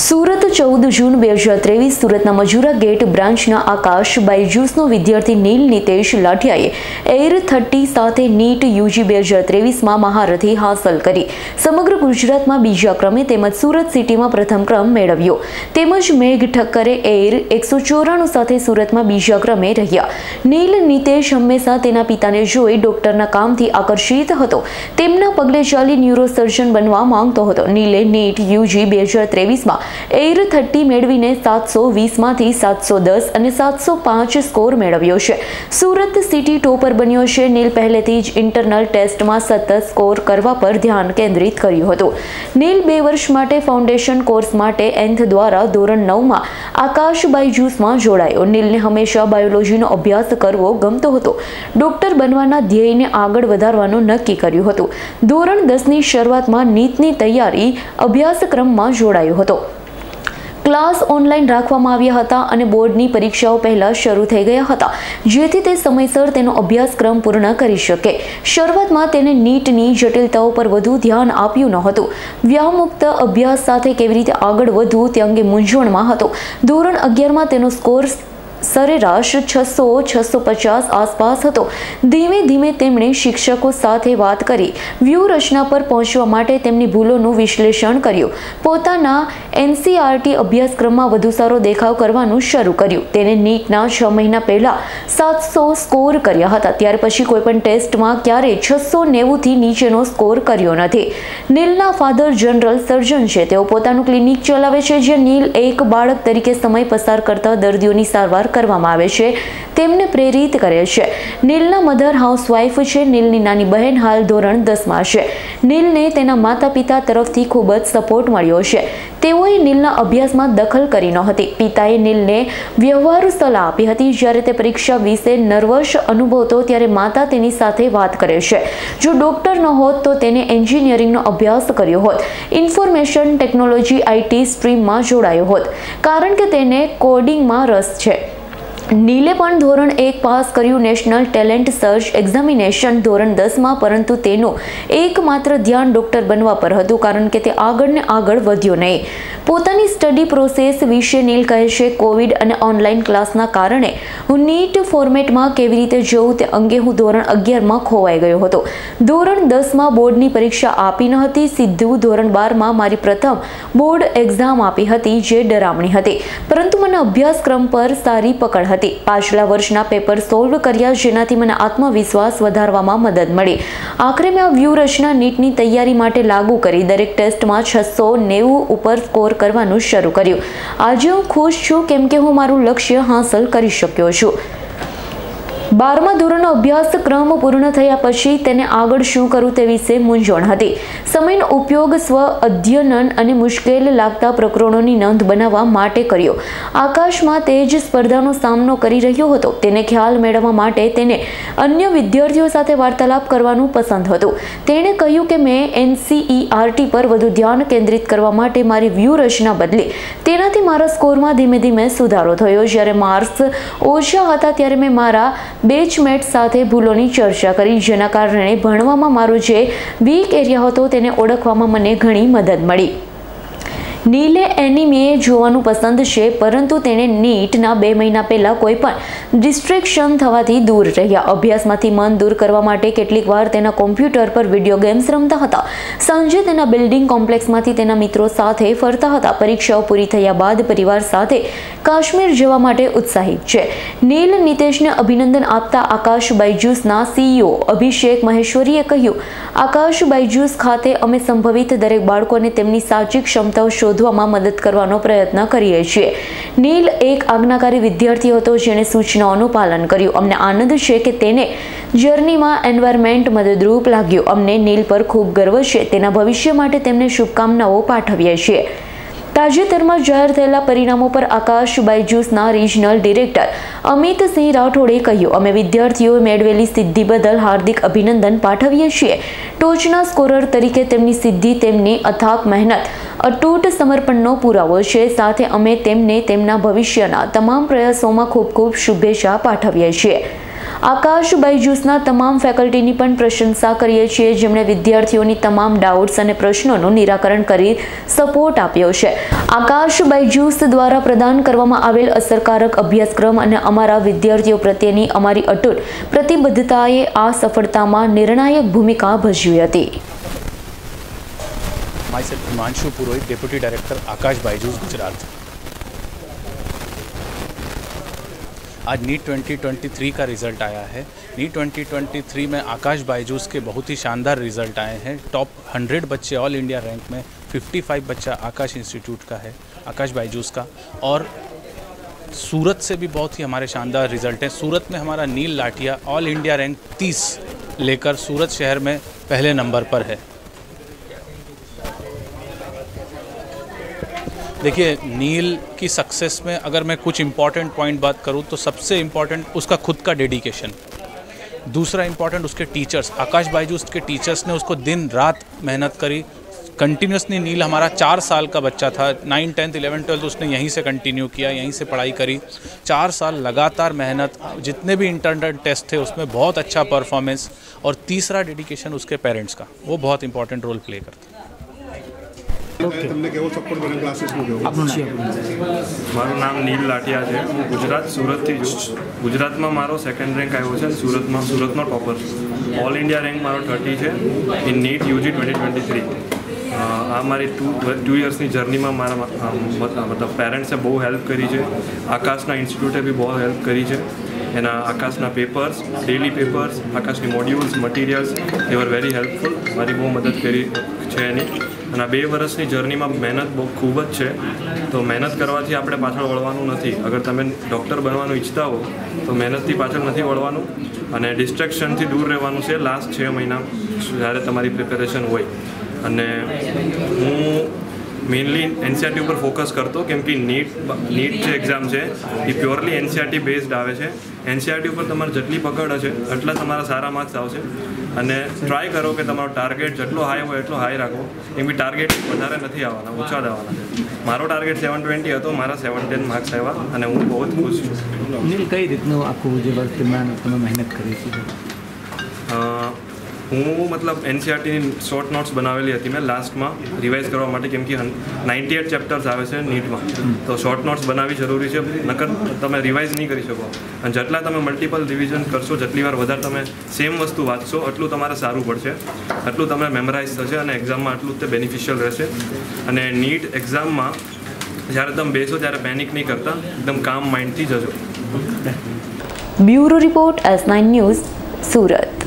સુરત 14 જૂન 2023 સુરતના મજુરા ગેટ બ્રાન્ચના આકાશ બાયજૂસનો વિદ્યાર્થી નીલ નિતેશ લાઠિયાએ AIR 30 સાથે NEET UG 2023માં મહારથી હાંસલ કરી સમગ્ર ગુજરાતમાં બીજા ક્રમે તેમજ સુરત સિટીમાં પ્રથમ ક્રમ મેળવ્યો. તેમજ મેઘ ઠક્કરે AIR 194 સાથે સુરતમાં બીજા ક્રમે રહ્યા. નીલ નિતેશ હંમેશા તેના પિતાને જોઈ ડોક્ટરના કામથી આકર્ષિત હતો. તેમના પગલે ચાલી ન્યુરોસર્જન બનવા માંગતો હતો. નીલે NEET UG 2023માં AIR 30 મેળવીને 720 માંથી 710 અને 705 સ્કોર મેળવ્યો છે. સુરત સિટી ટોપર બન્યો છે. નીલ પહેલેથી જ ઇન્ટરનલ ટેસ્ટમાં સતત સ્કોર કરવા પર ધ્યાન કેન્દ્રિત કર્યું હતું. નીલ 2 વર્ષ માટે ફાઉન્ડેશન કોર્સ માટે nth દ્વારા ધોરણ 9માં આકાશ બાયજૂસમાં જોડાયો. નીલને હંમેશા બાયોલોજીનો અભ્યાસ કરવો ગમતો હતો. ડોક્ટર બનવાના ધ્યેયને આગળ વધારવાનું નક્કી કર્યું હતું. ધોરણ 10ની શરૂઆતમાં નીટની તૈયારી અભ્યાસક્રમમાં જોડાયો હતો. ક્લાસ ઓનલાઈન રાખવામાં આવ્યા હતા અને બોર્ડની પરીક્ષાઓ પહેલા શરૂ થઈ ગયા હતા, જેથી તે સમયસર તેનો અભ્યાસક્રમ પૂર્ણ કરી શકે. શરૂઆતમાં તેને નીટની જટિલતાઓ પર વધુ ધ્યાન આપ્યું ન હતું. વ્યામુક્ત અભ્યાસ સાથે કેવી રીતે આગળ વધવું તે અંગે મૂંઝવણમાં હતો. ધોરણ 11માં તેનો સ્કોર સરેરાશ 600-650 આસપાસ હતો. ધીમે ધીમે તેમણે શિક્ષકો સાથે વાત કરી વ્યૂહરચના પર પહોંચવા માટે તેમની ભૂલોનું વિશ્લેષણ કર્યું. પોતાના NCERT અભ્યાસક્રમમાં વધુ સારો દેખાવ કરવાનું શરૂ કર્યું. તેને નીટના 6 મહિના પહેલાં 700 સ્કોર કર્યા હતા. ત્યાર પછી કોઈપણ ટેસ્ટમાં ક્યારેય 690થી નીચેનો સ્કોર કર્યો નથી. નીલના ફાધર જનરલ સર્જન છે. તેઓ પોતાનું ક્લિનિક ચલાવે છે, જે નીલ એક બાળક તરીકે સમય પસાર કરતા દર્દીઓની સારવાર કરવામાં આવે છે, તેમને પ્રેરિત કરે છે. નીલના મધર હાઉસવાઇફ છે. નીલની નાની બહેન હાલ ધોરણ 10માં છે. નીલને તેના માતા-પિતા તરફથી ખૂબ જ સપોર્ટ મળ્યો છે. તેઓએ નીલના અભ્યાસમાં દખલ કરી ન હતી. પિતાએ નીલને વ્યવહારુ સલાહ આપી હતી. જ્યારે તે પરીક્ષા વિશે નર્વસ અનુભવતો ત્યારે માતા તેની સાથે વાત કરે છે. જો ડૉક્ટર ન હોત તો તેને એન્જિનિયરિંગનો અભ્યાસ કર્યો હોત, ઇન્ફોર્મેશન ટેકનોલોજી IT સ્ટ્રીમમાં જોડાયો હોત, કારણ કે તેને કોડિંગમાં રસ છે. નીલે પણ ધોરણ 1 પાસ કર્યું, નેશનલ ટેલેન્ટ સર્ચ એક્ઝામિનેશન ધોરણ 10માં, પરંતુ તેનું એકમાત્ર ધ્યાન ડૉક્ટર બનવા પર હતું, કારણ કે તે આગળને આગળ વધ્યો નહીં. પોતાની સ્ટડી પ્રોસેસ વિશે નીલ કહે છે, કોવિડ અને ઓનલાઈન ક્લાસના કારણે હું નીટ ફોર્મેટમાં કેવી રીતે જવું તે અંગે હું ધોરણ 11માં ખોવાઈ ગયો હતો. ધોરણ 10માં બોર્ડની પરીક્ષા આપી ન હતી. સીધું ધોરણ 12માં મારી પ્રથમ બોર્ડ એક્ઝામ આપી હતી, જે ડરામણી હતી, પરંતુ મને અભ્યાસક્રમ પર સારી પકડ હતી. પાછલા વર્ષના પેપર સોલ્વ કર્યા, જેનાથી મને આત્મવિશ્વાસ વધારવામાં મદદ મળી. આખરે મેં આ વ્યૂહરચના નીટની તૈયારી માટે લાગુ કરી. દરેક ટેસ્ટમાં 690 ઉપર સ્કોર કરવાનું શરૂ કર્યું. આજે હું ખુશ છું, કેમ કે હું મારું લક્ષ્ય હાંસલ કરી શક્યો છું. 12મા ધોરણનો અભ્યાસક્રમ પૂર્ણ થયા પછી તેને આગળ શું કરવું તે વિશે મૂંઝવણ હતી. સમયનો ઉપયોગ સ્વ અધ્યયન અને મુશ્કેલ લાગતા પ્રકરણોની નોંધ બનાવવા માટે કર્યો. આકાશમાં તે જ સ્પર્ધાનો સામનો કરી રહ્યો હતો. તેને ખ્યાલ મેળવવા માટે તેને અન્ય વિદ્યાર્થીઓ સાથે વાર્તાલાપ કરવાનું પસંદ હતું. તેણે કહ્યું કે મેં NCERT પર વધુ ધ્યાન કેન્દ્રિત કરવા માટે મારી વ્યૂહરચના બદલી. તેનાથી મારા સ્કોરમાં ધીમે ધીમે સુધારો થયો. જ્યારે માર્ક્સ ઓછા હતા ત્યારે મેં મારા બેચમેટ સાથે ભૂલોની ચર્ચા કરી, જેના કારણે ભણવામાં મારો જે વીક એરિયા હતો તેને ઓળખવામાં મને ઘણી મદદ મળી. નીલે એનિમે જોવાનું પસંદ છે, પરંતુ તેણે નીટના 2 મહિના પહેલાં કોઈ પણ ડિસ્ટ્રેક્શન થવાથી દૂર રહ્યા. અભ્યાસમાંથી મન દૂર કરવા માટે કેટલીક વાર તેના કોમ્પ્યુટર પર વિડીયો ગેમ્સ રમતા હતા. સાંજે તેના બિલ્ડિંગ કોમ્પ્લેક્સમાંથી તેના મિત્રો સાથે ફરતા હતા. પરીક્ષાઓ પૂરી થયા બાદ પરિવાર સાથે કાશ્મીર જવા માટે ઉત્સાહિત છે. નીલ નિતેશને અભિનંદન આપતા આકાશ બાયજૂસના CEO અભિષેક મહેશ્વરીએ કહ્યું, આકાશ બાયજૂસ ખાતે અમે સંભવિત દરેક બાળકોને તેમની સાચી ક્ષમતાઓ શોધ માં મદદ કરવાનો પ્રયત્ન કરીએ છીએ. નીલ એક આજ્ઞાકારી વિદ્યાર્થી હતો, જેણે સૂચનાઓનું પાલન કર્યું. અમને આનંદ છે કે તેને જર્નીમાં એન્વાયરમેન્ટ મદદરૂપ લાગ્યું. અમને નીલ પર ખૂબ ગર્વ છે. તેના ભવિષ્ય માટે તેમને શુભકામનાઓ પાઠવીએ છીએ. તાજેતરમાં જાહેર થયેલા પરિણામો પર આકાશ બાયજૂસના રિજનલ ડિરેક્ટર અમિતસિંહ રાઠોડે કહ્યું, અમે વિદ્યાર્થીઓએ મેળવેલી સિદ્ધિ બદલ હાર્દિક અભિનંદન પાઠવીએ છીએ. ટોચના સ્કોરર તરીકે તેમની સિદ્ધિ તેમની અથાક મહેનત, અતૂટ સમર્પણનો પુરાવો છે. સાથે અમે તેમને તેમના ભવિષ્યના તમામ પ્રયાસોમાં ખૂબ ખૂબ શુભેચ્છા પાઠવીએ છીએ. आकाश बायजूसना तमाम फेकल्टीनी पण प्रशंसा करीए छीए जेमणे विद्यार्थीओनी तमाम डाउट्स अने प्रश्नोनुं निराकरण करी सपोर्ट आप्यो छे। आकाश बायजूस द्वारा प्रदान करवामां आवेल असरकारक अभ्यासक्रम अने अमारा विद्यार्थीओ प्रत्येनी अमारी अटूट प्रतिबद्धताए आ सफलतामां निर्णायक भूमिका भजवी हती। Myself Himanshu Purohit, deputy director Aakash Byju's Gujarat. आज नीट 2023 का रिज़ल्ट आया है। नीट 2023 में आकाश बायजूस के बहुत ही शानदार रिज़ल्ट आए हैं। टॉप 100 बच्चे ऑल इंडिया रैंक में 55 बच्चा आकाश इंस्टीट्यूट का है, आकाश बायजूस का। और सूरत से भी बहुत ही हमारे शानदार रिज़ल्ट हैं। सूरत में हमारा Neel Lathiya all India rank 30 लेकर सूरत शहर में पहले नंबर पर है। देखिए, नील की सक्सेस में अगर मैं कुछ इम्पॉर्टेंट पॉइंट बात करूं तो सबसे इम्पॉर्टेंट उसका खुद का डेडिकेशन, दूसरा इम्पॉर्टेंट उसके टीचर्स। आकाश बायजूस के टीचर्स ने उसको दिन रात मेहनत करी कंटिन्यूसली। नील हमारा 4 साल का बच्चा था, 9, 10, 11, 12 उसने यहीं से कंटिन्यू किया, यहीं से पढ़ाई करी। 4 साल लगातार मेहनत, जितने भी इंटरनल टेस्ट थे उसमें बहुत अच्छा परफॉर्मेंस, और तीसरा डेडिकेशन उसके पेरेंट्स का, वो बहुत इंपॉर्टेंट रोल प्ले करते हैं। મારું નામ નીલ લાઠિયા છે, હું ગુજરાત સુરતથી છું। ગુજરાતમાં મારો સેકન્ડ રેન્ક આવ્યો છે, સુરતનો ટોપર છું। ઓલ ઇન્ડિયા રેન્ક મારો 30 છે ઇન નીટ યુજી 2023। આ મારી ટુ યર્સની જર્નીમાં મારા મતલબ પેરેન્ટ્સે બહુ હેલ્પ કરી છે, આકાશના ઇન્સ્ટિટ્યૂટે બી બહુ હેલ્પ કરી છે। એના આકાશના પેપર્સ, ડેલી પેપર્સ, આકાશની મોડ્યુલ્સ, મટીરિયલ્સ, એ વર વેરી હેલ્પફુલ, મારી બહુ મદદ કરી છે એની। અને 2 વર્ષની જર્નીમાં મહેનત બહુ ખૂબ જ છે, તો મહેનત કરવાથી આપણે પાછળ વળવાનું નથી। અગર તમે ડૉક્ટર બનવાનું ઈચ્છતા હો તો મહેનતથી પાછળ નથી વળવાનું અને ડિસ્ટ્રેક્શનથી દૂર રહેવાનું છે। લાસ્ટ 6 મહિના જ્યારે તમારી પ્રિપેરેશન હોય, અને હું મેઇનલી એનસીઆરટી ઉપર ફોકસ કરતો, કેમ કે નીટ જે એક્ઝામ છે એ પ્યોરલી એનસીઆરટી બેઝડ આવે છે। એનસીઆરટી ઉપર તમારે જેટલી પકડ હશે એટલા તમારા સારા માર્ક્સ આવશે, અને ટ્રાય કરો કે તમારો ટાર્ગેટ જેટલો હાઈ હોય એટલો હાઈ રાખો। એમ બી ટાર્ગેટ વધારે નથી આવવાના, ઓછા જ આવવાના છે। મારો ટાર્ગેટ 720 હતો, મારા 710 માર્ક્સ આવ્યા અને હું બહુ જ ખુશ છું। નીલ, કઈ રીતનું આખું જે વર્તમાન તમે મહેનત કરી છે? હું મતલબ એનસીઆરટીની શોર્ટ નોટ્સ બનાવેલી હતી મેં લાસ્ટમાં રિવાઇઝ કરવા માટે, કેમ કે 98 ચેપ્ટર્સ આવે છે નીટમાં, તો શોર્ટ નોટ્સ બનાવવી જરૂરી છે, નકર તમે રિવાઇઝ નહીં કરી શકો। અને જેટલા તમે મલ્ટિપલ રિવિઝન કરશો, જેટલી વાર વધારે તમે સેમ વસ્તુ વાંચશો, એટલું તમારે સારું પડશે, એટલું તમને મેમરાઇઝ થશે અને એક્ઝામમાં એટલું તે બેનિફિશિયલ રહેશે। અને નીટ એક્ઝામમાં જ્યારે તમે બેસો ત્યારે પેનિક નહીં કરતા, એકદમ કામ માઇન્ડથી જજો। Bureau report S9 news, Surat.